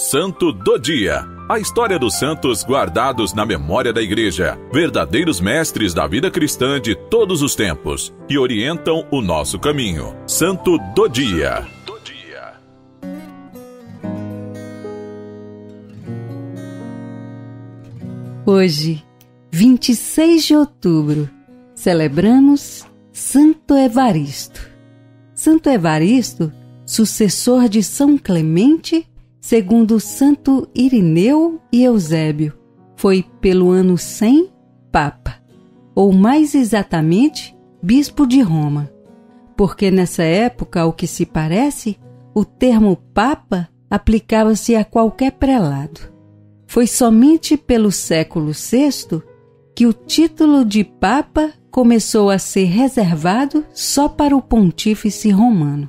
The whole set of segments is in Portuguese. Santo do Dia. A história dos santos guardados na memória da Igreja, verdadeiros mestres da vida cristã de todos os tempos, que orientam o nosso caminho. Santo do Dia. Hoje, 26 de outubro, celebramos Santo Evaristo. Santo Evaristo, sucessor de São Clemente, segundo Santo Irineu e Eusébio, foi pelo ano 100 Papa, ou mais exatamente, Bispo de Roma, porque nessa época, ao que se parece, o termo Papa aplicava-se a qualquer prelado. Foi somente pelo século VI que o título de Papa começou a ser reservado só para o pontífice romano.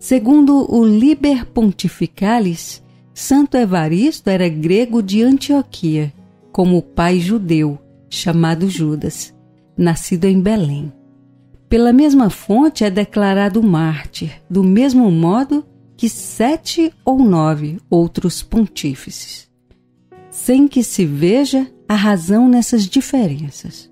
Segundo o Liber Pontificalis, Santo Evaristo era grego de Antioquia, como o pai judeu, chamado Judas, nascido em Belém. Pela mesma fonte é declarado mártir, do mesmo modo que 7 ou 9 outros pontífices, sem que se veja a razão nessas diferenças.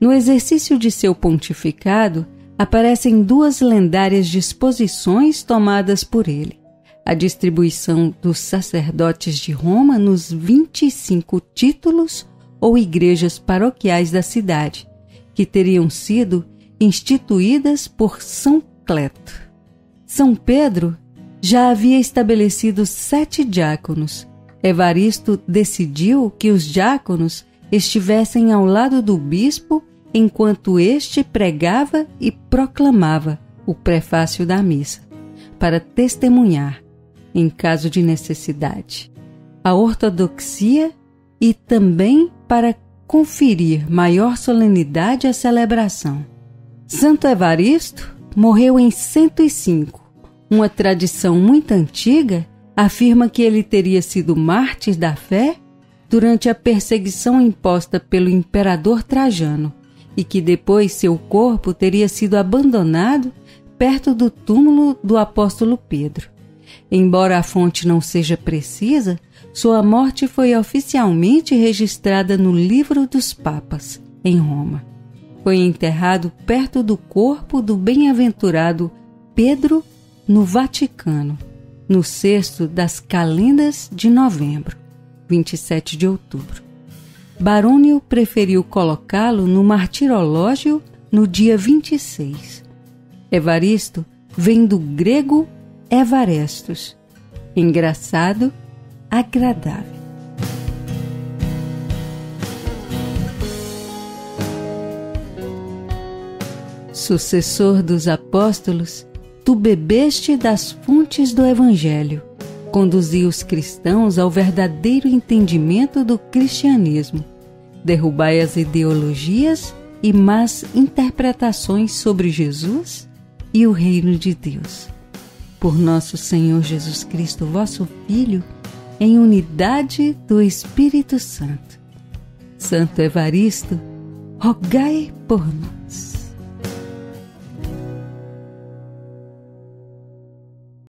No exercício de seu pontificado, aparecem duas lendárias disposições tomadas por ele: a distribuição dos sacerdotes de Roma nos 25 títulos ou igrejas paroquiais da cidade, que teriam sido instituídas por São Cleto. São Pedro já havia estabelecido 7 diáconos. Evaristo decidiu que os diáconos estivessem ao lado do bispo enquanto este pregava e proclamava o prefácio da missa, para testemunhar, em caso de necessidade, a ortodoxia e também para conferir maior solenidade à celebração. Santo Evaristo morreu em 105. Uma tradição muito antiga afirma que ele teria sido mártir da fé durante a perseguição imposta pelo imperador Trajano, e que depois seu corpo teria sido abandonado perto do túmulo do apóstolo Pedro. Embora a fonte não seja precisa, sua morte foi oficialmente registrada no Livro dos Papas, em Roma. Foi enterrado perto do corpo do bem-aventurado Pedro, no Vaticano, no sexto das calendas de novembro, 27 de outubro. Barônio preferiu colocá-lo no martirológio no dia 26. Evaristo vem do grego Evarestos, engraçado, agradável. Sucessor dos apóstolos, tu bebeste das fontes do Evangelho, conduzi os cristãos ao verdadeiro entendimento do cristianismo. Derrubai as ideologias e más interpretações sobre Jesus e o reino de Deus. Por nosso Senhor Jesus Cristo, vosso Filho, em unidade do Espírito Santo. Santo Evaristo, rogai por nós.